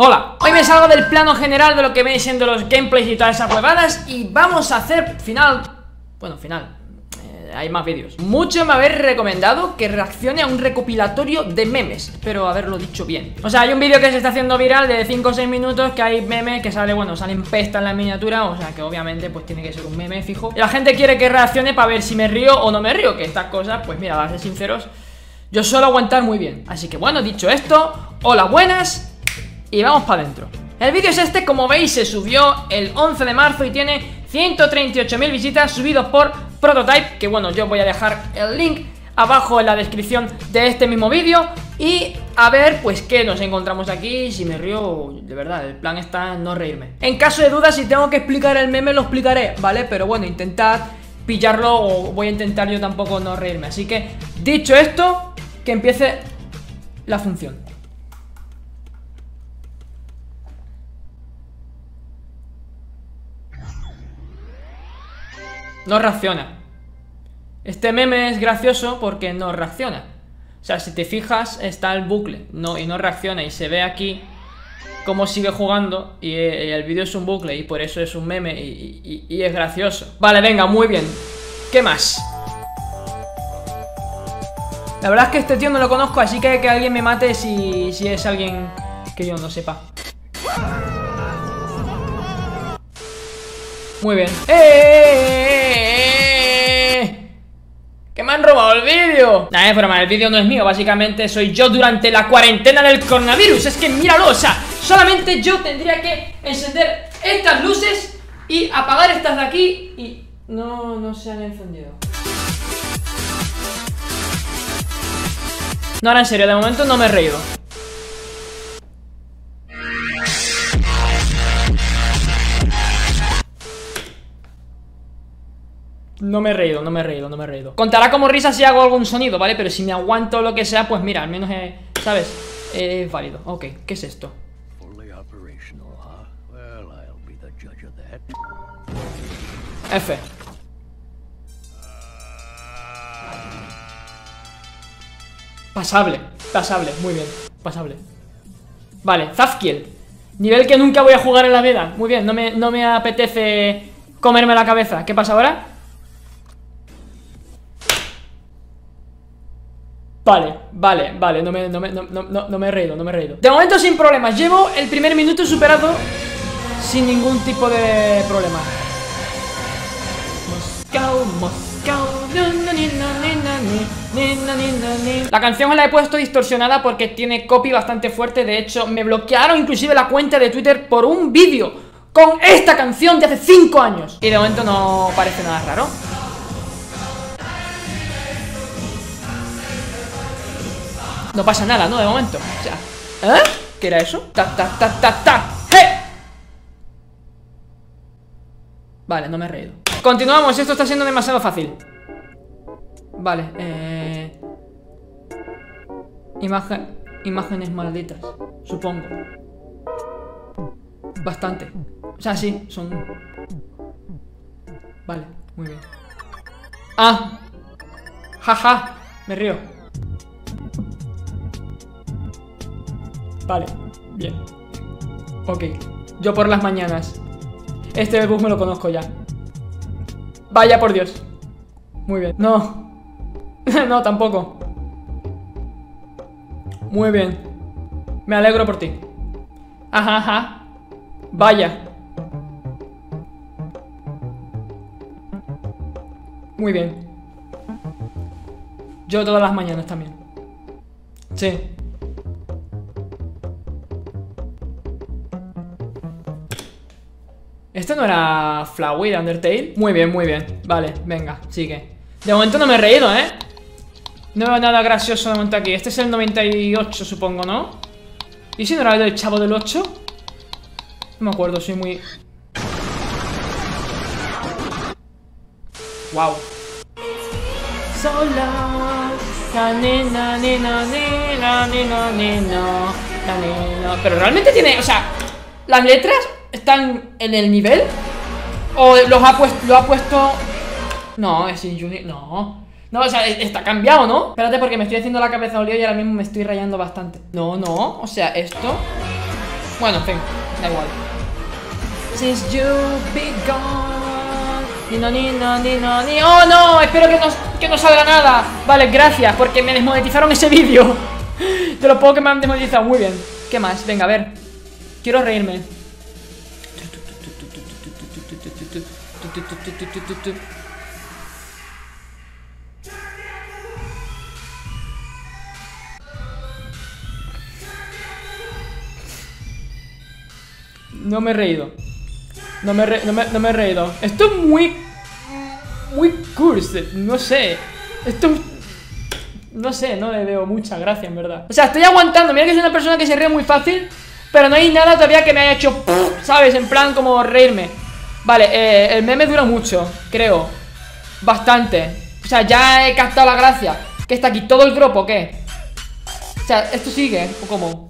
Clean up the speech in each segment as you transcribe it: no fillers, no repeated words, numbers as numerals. Hola, hoy me salgo del plano general de lo que veis siendo los gameplays y todas esas huevadas y vamos a hacer hay más vídeos. Mucho me habéis recomendado que reaccione a un recopilatorio de memes. Espero haberlo dicho bien. O sea, hay un vídeo que se está haciendo viral de 5 o 6 minutos que hay memes que salen pestas en la miniatura. O sea, que obviamente pues tiene que ser un meme fijo. Y la gente quiere que reaccione para ver si me río o no me río. Que estas cosas, pues mira, para ser sinceros, yo suelo aguantar muy bien. Así que bueno, dicho esto, hola, buenas. Y vamos para adentro. El vídeo es este, como veis, se subió el 11 de marzo y tiene 138.000 visitas, subidos por Prototype, que bueno, yo voy a dejar el link abajo en la descripción de este mismo vídeo. Y a ver, pues, qué nos encontramos aquí. Si me río, de verdad, el plan está en no reírme. En caso de duda, si tengo que explicar el meme, lo explicaré, ¿vale? Pero bueno, intentad pillarlo o voy a intentar yo tampoco no reírme. Así que, dicho esto, que empiece la función. No reacciona. Este meme es gracioso porque no reacciona. O sea, si te fijas, está el bucle y no reacciona. Y se ve aquí cómo sigue jugando. Y el vídeo es un bucle y por eso es un meme y es gracioso. Vale, venga, muy bien. ¿Qué más? La verdad es que este tío no lo conozco, así que alguien me mate si es alguien que yo no sepa. Muy bien. ¡Que me han robado el vídeo! Nah, es broma, el vídeo no es mío. Básicamente soy yo durante la cuarentena del coronavirus. Es que míralo, o sea, solamente yo tendría que encender estas luces y apagar estas de aquí y... No se han encendido. No, ahora en serio, de momento no me he reído. No me he reído. Contará como risa si hago algún sonido, ¿vale? Pero si me aguanto lo que sea, pues mira, al menos, ¿sabes? Es válido. Ok, ¿qué es esto? F. Pasable, pasable, muy bien, pasable. Vale, Zazkiel. Nivel que nunca voy a jugar en la vida. Muy bien, no me apetece comerme la cabeza. ¿Qué pasa ahora? Vale, no me he reído. De momento sin problemas, llevo el primer minuto superado sin ningún tipo de problema. La canción la he puesto distorsionada porque tiene copy bastante fuerte. De hecho, me bloquearon inclusive la cuenta de Twitter por un vídeo con esta canción de hace 5 años. Y de momento no parece nada raro. No pasa nada, ¿no? De momento. O sea, ¿eh? ¿Qué era eso? ¡Hey! Vale, no me he reído. Continuamos, esto está siendo demasiado fácil. Vale, imágenes malditas, supongo. Bastante. O sea, sí, son... Vale, muy bien. ¡Ah! ¡Jaja! Me río. Vale, bien. Ok, yo por las mañanas. Este bug me lo conozco ya. Vaya por Dios. Muy bien, no. No, tampoco. Muy bien. Me alegro por ti. Ajá. Vaya. Muy bien. Yo todas las mañanas también. Sí. ¿Este no era Flowey de Undertale? Muy bien, vale, venga, sigue. De momento no me he reído, ¿eh? No veo nada gracioso de momento aquí. Este es el 98, supongo, ¿no? ¿Y si no era el del Chavo del 8? No me acuerdo, soy muy... Wow. Pero realmente tiene, o sea, las letras... ¿Están en el nivel? ¿O lo ha puesto? No, es injunio. No, o sea, está cambiado, ¿no? Espérate porque me estoy haciendo la cabeza olio y ahora mismo me estoy rayando bastante. No, o sea, esto Bueno, en fin, da igual. Since you be gone. Nino, nino, nino, nino. ¡Oh, no! Espero que no salga nada. Vale, gracias, porque me desmonetizaron ese vídeo. Te lo puedo que me han desmonetizado. Muy bien. ¿Qué más? Venga, a ver. Quiero reírme. No me he reído. No me he reído. Esto es muy cursed. No sé. Esto es... No sé, no le veo mucha gracia, en verdad. O sea, estoy aguantando. Mira que soy una persona que se ríe muy fácil, pero no hay nada todavía que me haya hecho... ¿Sabes? En plan como reírme. Vale, el meme dura mucho, creo. Bastante. O sea, ya he captado la gracia. ¿Qué está aquí? ¿Todo el grupo o qué? O sea, ¿esto sigue? ¿O cómo?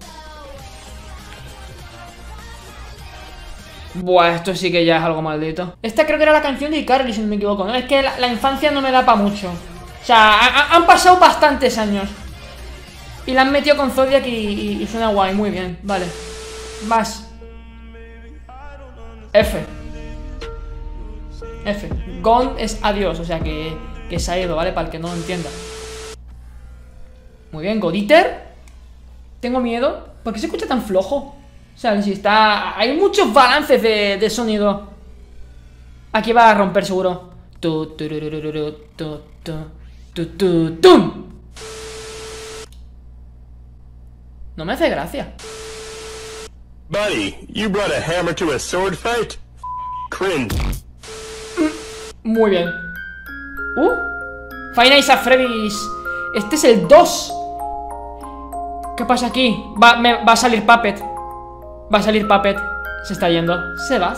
Buah, esto sí que ya es algo maldito. Esta creo que era la canción de Carly, si no me equivoco, ¿no? Es que la infancia no me da para mucho. O sea, han pasado bastantes años. Y la han metido con Zodiac y suena guay, muy bien, vale. Más. F. Gone es adiós, o sea que se ha ido, ¿vale? Para el que no lo entienda. Muy bien, Goditer. Tengo miedo. ¿Por qué se escucha tan flojo? O sea, si está... Hay muchos balances de sonido. Aquí va a romper seguro. No me hace gracia. Buddy, you brought a hammer to a sword fight? Cringe. Muy bien. Five Nights at Freddy's. Este es el 2. ¿Qué pasa aquí? Va a salir Puppet. Va a salir Puppet. Se está yendo. Se va.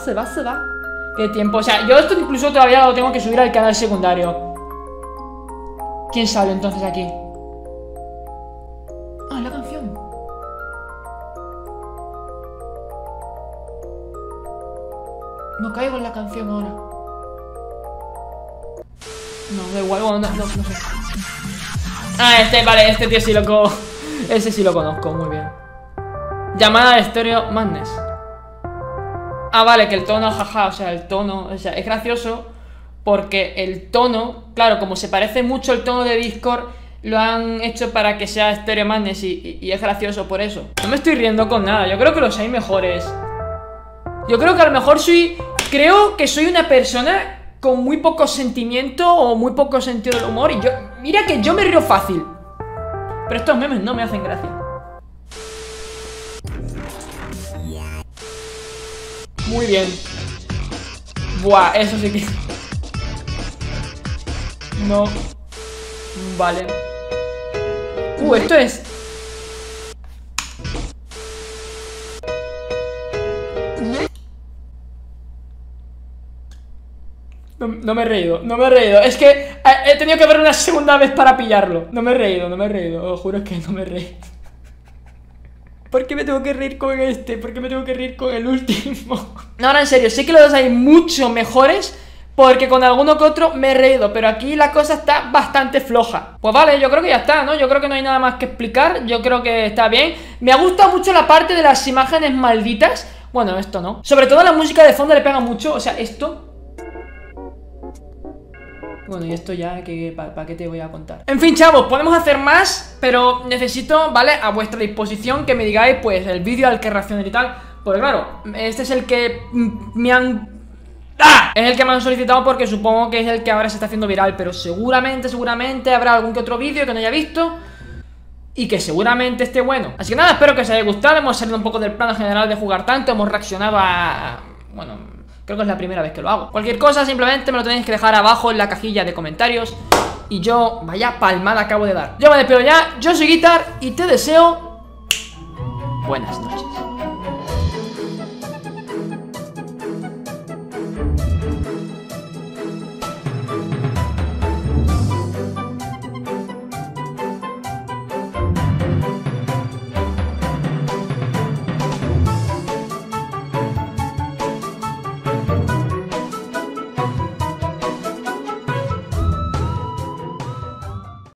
Qué tiempo. O sea, yo esto incluso todavía lo tengo que subir al canal secundario. ¿Quién sale entonces aquí? Ah, la canción. No caigo en la canción ahora. No, da igual, no sé. Ah, vale, este tío sí lo conozco. Ese sí lo conozco, muy bien. Llamada Stereo Madness. Ah, vale, que el tono, jaja, o sea, el tono, o sea, es gracioso porque el tono, claro, como se parece mucho el tono de Discord, lo han hecho para que sea Stereo Madness y es gracioso por eso. No me estoy riendo con nada, yo creo que los hay mejores. Yo creo que a lo mejor soy una persona con muy poco sentimiento o muy poco sentido del humor y yo, mira que yo me río fácil. Pero estos memes no me hacen gracia. Muy bien. Buah, eso sí que... No. Vale. Esto es... No me he reído, Es que he tenido que ver una segunda vez para pillarlo. No me he reído. Os juro que no me he reído. ¿Por qué me tengo que reír con este? ¿Por qué me tengo que reír con el último? No, ahora en serio, sé que los dos hay mucho mejores, porque con alguno que otro me he reído, pero aquí la cosa está bastante floja. Pues vale, yo creo que ya está, ¿no? Yo creo que no hay nada más que explicar, yo creo que está bien. Me ha gustado mucho la parte de las imágenes malditas. Bueno, esto no. Sobre todo la música de fondo le pega mucho, o sea, esto... Bueno, y esto ya, ¿para qué te voy a contar? En fin, chavos, podemos hacer más, pero necesito, ¿vale? A vuestra disposición que me digáis, pues, el vídeo al que reaccionar y tal. Pues claro, este es el que me han... ¡Ah! Es el que me han solicitado porque supongo que es el que ahora se está haciendo viral. Pero seguramente habrá algún que otro vídeo que no haya visto y que seguramente esté bueno. Así que nada, espero que os haya gustado. Hemos salido un poco del plano general de jugar tanto. Hemos reaccionado a... Bueno... Creo que es la primera vez que lo hago. Cualquier cosa simplemente me lo tenéis que dejar abajo en la cajilla de comentarios. Y yo, vaya palmada acabo de dar. Yo me despido ya, yo soy Guitar y te deseo buenas noches.